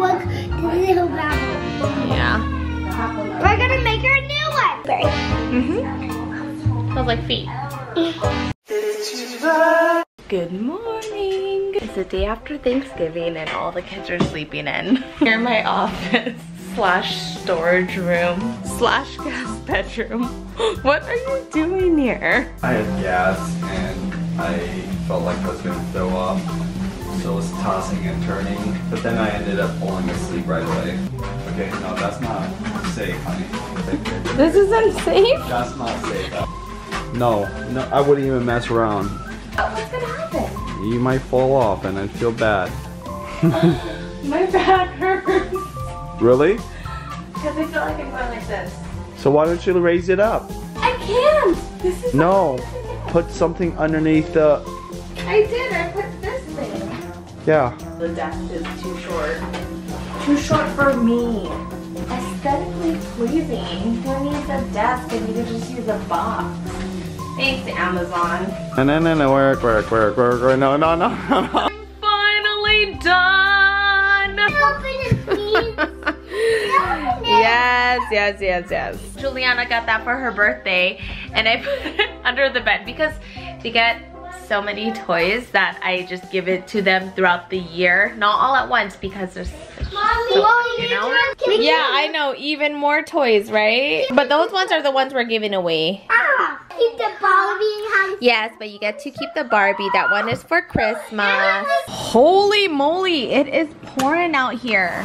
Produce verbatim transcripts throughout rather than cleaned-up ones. work the little rabbit. Yeah. We're gonna make her a new one. Mm-hmm. Smells like feet. Good morning. It's the day after Thanksgiving and all the kids are sleeping in. Here in my office slash storage room slash guest bedroom. What are you doing here? I had gas and I felt like I was gonna throw up. So I was tossing and turning, but then I ended up falling asleep right away. Okay, no, that's not safe, honey. This isn't safe? That's not safe. No, no, I wouldn't even mess around. Oh, what's gonna happen? You might fall off and I'd feel bad. My back hurts. Really? Because I feel like I'm going like this. So why don't you raise it up? I can't! This is no, put something underneath the... I did, I put this thing. Yeah. The desk is too short. Too short for me. Aesthetically pleasing. Who needs a desk and you can just use a box? Thanks, Amazon. No, no, no, no, work, work, work, work, work, no, no, no, no. I'm finally done! Yes, yes, yes, yes. Julianna got that for her birthday and I put it under the bed because they get so many toys that I just give it to them throughout the year, not all at once because there's Mommy, so, Mommy, you know? Yeah, I know, even more toys, right? But those ones are the ones we're giving away. Ah, keep the Barbie. Yes, but you get to keep the Barbie. That one is for Christmas. Holy moly, it is pouring out here.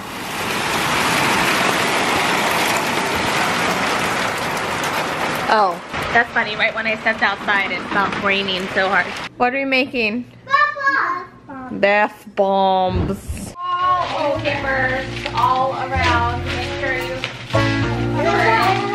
Oh, that's funny. Right when I stepped outside, it stopped raining so hard. What are we making? Bath bombs. All old givers, all around. Make sure you all around.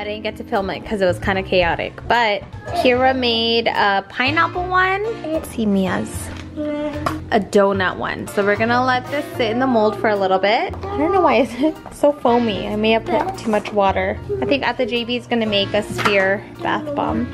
I didn't get to film it because it was kind of chaotic, but Keira made a pineapple one. Let's see Mia's. A donut one. So we're gonna let this sit in the mold for a little bit. I don't know why it's so foamy. I may have put too much water. I think at the J B is gonna make a sphere bath bomb.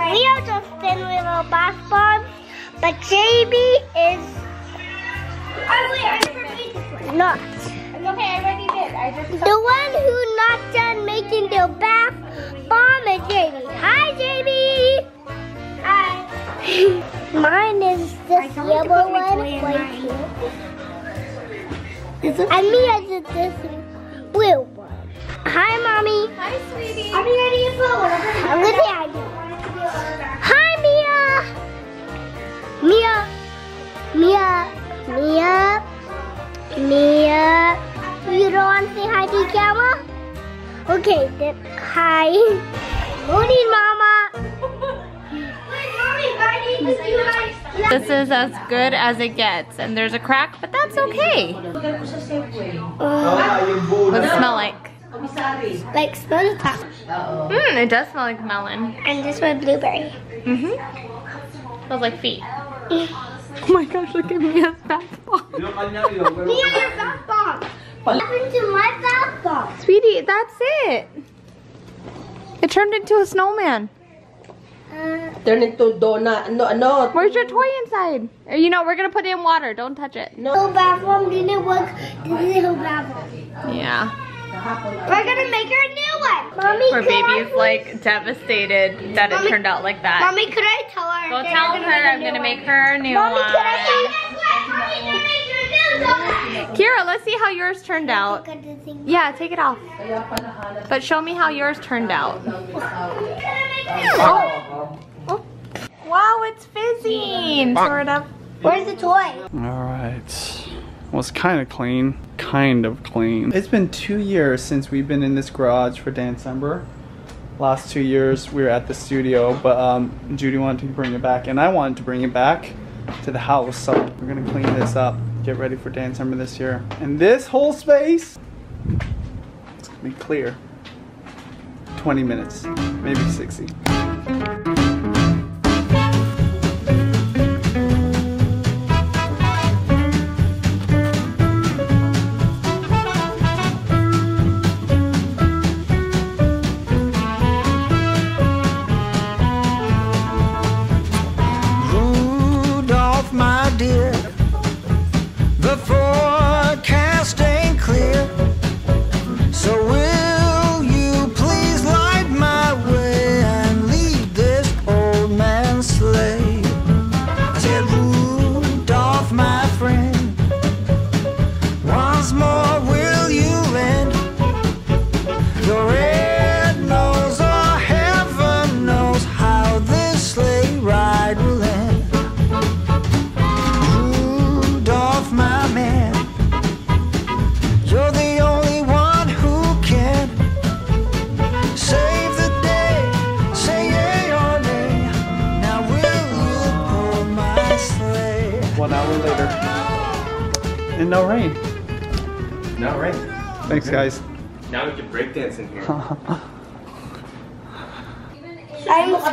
Leo just thin little bath bombs, but J B is not. It's okay, I already did. I just the one who not done making their bath bomb is J B. Hi, J B. Hi. Mine is this yellow one right here, and Mia's is this blue one. Hi, mommy. Hi, sweetie. I'm ready to put whatever. Look at you. Hi, Mia. Mia. Mia. Mia. Mia. You don't want to say hi to the camera? Okay, then hi. Morning, Mama. This is as good as it gets, and there's a crack, but that's okay. Uh, What's it smell like? Like smell the top. Mmm, it does smell like melon. And this one blueberry. Mm-hmm. Smells like feet. Oh my gosh, look at Mia's bath bomb. Mia, your bath bomb. What happened to my bath bomb? Sweetie, that's it. It turned into a snowman. Uh, Turn into donut. No, no. Where's your toy inside? You know, we're gonna put it in water. Don't touch it. No. Little bath bomb didn't work. Little bath bomb. Yeah. We're gonna make her a new one. Mommy, her baby's like devastated that Mommy, it turned out like that. Mommy, could I tell her? Go tell her I'm gonna make her a new one. Mommy, could I tell her? Keira, let's see how yours turned out. Yeah, take it off. But show me how yours turned out. Oh. Oh. Wow, it's fizzing, sort of. Where's the toy? All right. was kind of clean, kind of clean. It's been two years since we've been in this garage for Dancember. Last two years we were at the studio, but um, Judy wanted to bring it back, and I wanted to bring it back to the house, so we're gonna clean this up, get ready for Dancember this year. And this whole space, it's gonna be clear. twenty minutes, maybe sixty. No rain. No rain. Thanks, guys. Now we can break dance in here. I'm scared of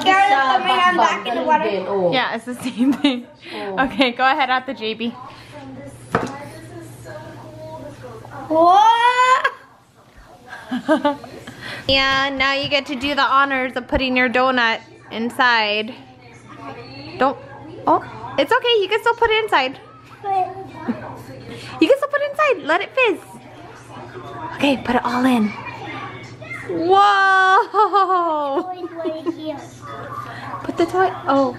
coming on back in the water. Yeah, it's the same thing. Okay, go ahead out the J B. Whoa! Yeah, now you get to do the honors of putting your donut inside. Don't. Oh, it's okay. You can still put it inside. You can still put it inside. Let it fizz. Okay, put it all in. Whoa! Put the toy. Oh.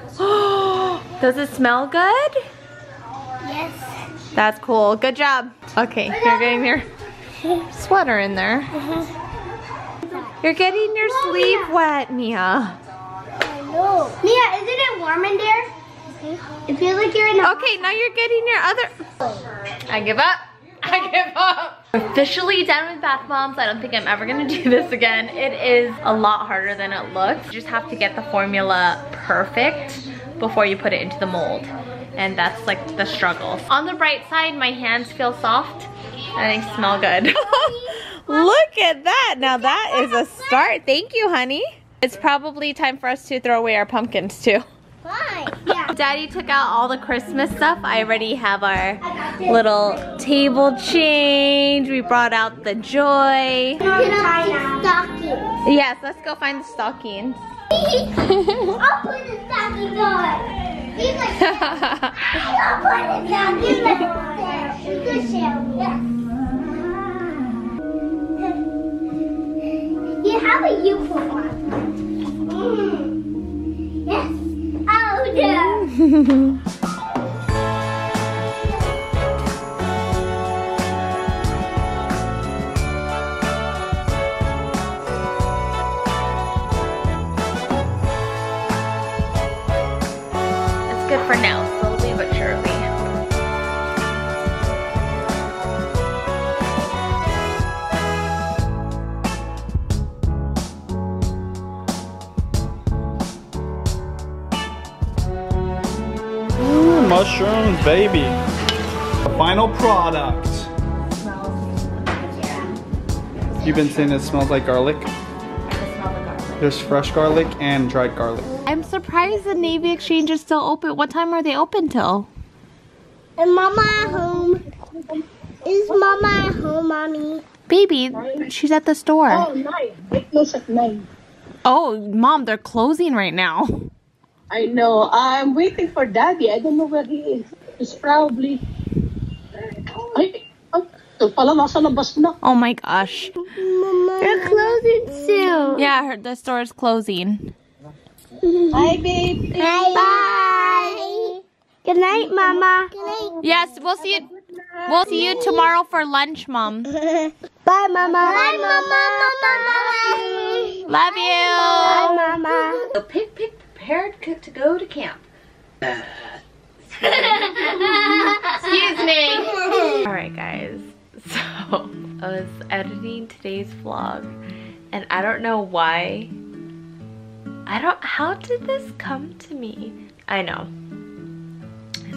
Does it smell good? Yes. That's cool. Good job. Okay, you're getting your sweater in there. Mm-hmm. You're getting your sleeve wet, Mia. I know. Mia, isn't it warm in there? It feels like you're in a Okay, now you're getting your other... I give up. I give up. Officially done with bath bombs. I don't think I'm ever going to do this again. It is a lot harder than it looks. You just have to get the formula perfect before you put it into the mold. And that's like the struggle. On the bright side, my hands feel soft and they smell good. Look at that. Now that is a start. Thank you, honey. It's probably time for us to throw away our pumpkins too. Why? Yeah. Daddy took out all the Christmas stuff. I already have our little table change. We brought out the joy. Yes, let's go find the stockings. I'll put the stockings on. He's like, I'll put the stockings on. You can share with us. You have a unicorn one. Mm. Yes. Oh, yeah. It's good for now, slowly but surely. Mushrooms, baby. The final product. You've been saying it smells like garlic. There's fresh garlic and dried garlic. I'm surprised the Navy Exchange is still open. What time are they open till? Is Mama at home? Is Mama at home, Mommy? Baby, she's at the store. Oh, nine. It goes at nine. Oh, Mom, they're closing right now. I know. I'm waiting for Daddy. I don't know where he is. He's probably... Oh my gosh. Mama. They're closing soon. Yeah, her, the store is closing. Bye, babe. Bye. Bye. Bye. Good night, Mama. Good night. Yes, we'll see you. We'll see you tomorrow for lunch, Mom. Bye, Mama. Bye, Mama. Mama. Bye. Love you. Bye, Mama. So pick, pick. Prepared to go to camp. Excuse me. Alright guys, so I was editing today's vlog and I don't know why. I don't, how did this come to me? I know.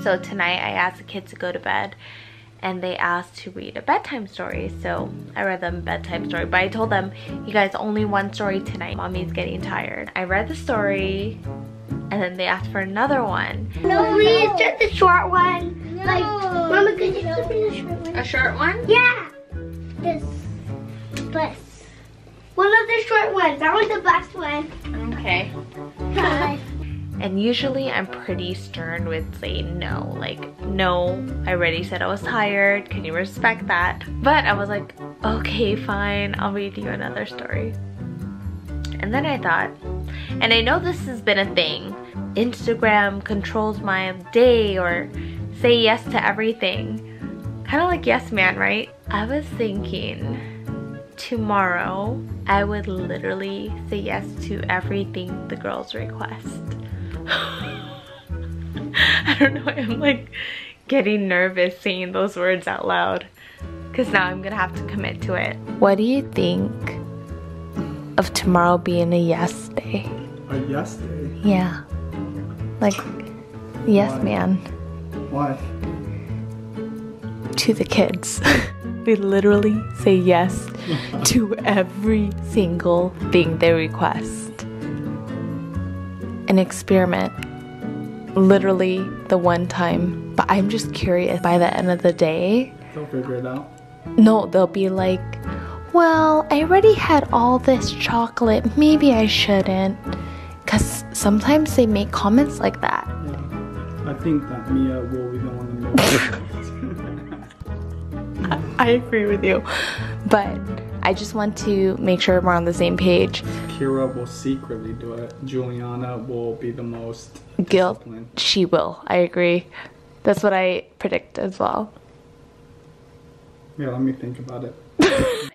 So tonight I asked the kids to go to bed and they asked to read a bedtime story. So I read them a bedtime story, but I told them, you guys, only one story tonight. Mommy's getting tired. I read the story and then they asked for another one. No, please, just the short one. No. Like, Mama, could you just read a short one? A short one? Yeah. This. This. One of the short ones. That was the best one. Okay. Bye. And usually I'm pretty stern with saying no, like, no, I already said I was tired, can you respect that? But I was like, okay, fine, I'll read you another story. And then I thought, and I know this has been a thing, Instagram controls my day or say yes to everything. Kind of like Yes Man, right? I was thinking tomorrow I would literally say yes to everything the girls request. I don't know, I'm like getting nervous saying those words out loud because now I'm gonna have to commit to it. What do you think of tomorrow being a yes day? A yes day? Yeah. Like, yes. Why? Man. Why? To the kids. We literally say yes to every single thing they request. An experiment, literally the one time, but I'm just curious, by the end of the day they'll figure it out. No, they'll be like, well, I already had all this chocolate, maybe I shouldn't, because sometimes they make comments like that. Yeah. I think that Miya will be the one that knows. I, I agree with you, but I just want to make sure we're on the same page. Keira will secretly do it. Julianna will be the most guilt. She will. I agree. That's what I predict as well. Yeah, let me think about it.